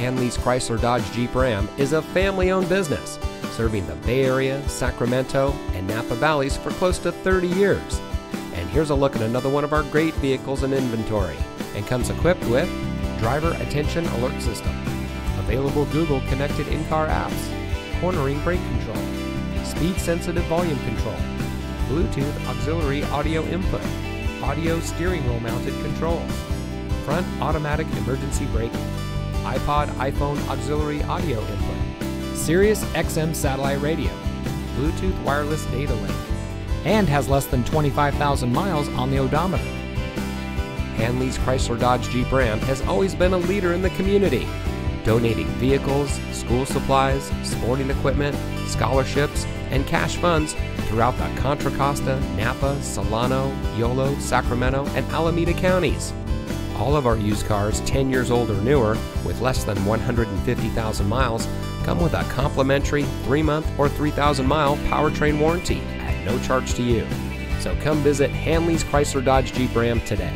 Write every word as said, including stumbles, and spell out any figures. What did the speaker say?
Hanlees Chrysler Dodge Jeep Ram is a family-owned business, serving the Bay Area, Sacramento, and Napa Valleys for close to thirty years. And here's a look at another one of our great vehicles in inventory, and comes equipped with driver attention alert system, available Google connected in-car apps, cornering brake control, speed-sensitive volume control, Bluetooth auxiliary audio input, audio steering wheel mounted controls, front automatic emergency braking, iPod iPhone auxiliary audio input, Sirius X M satellite radio, Bluetooth wireless data link, and has less than twenty-five thousand miles on the odometer. Hanlees Chrysler Dodge Jeep Ram has always been a leader in the community, donating vehicles, school supplies, sporting equipment, scholarships, and cash funds throughout the Contra Costa, Napa, Solano, Yolo, Sacramento, and Alameda counties. All of our used cars ten years old or newer with less than one hundred fifty thousand miles come with a complimentary three month or three thousand mile powertrain warranty at no charge to you. So come visit Hanlees Chrysler Dodge Jeep Ram today.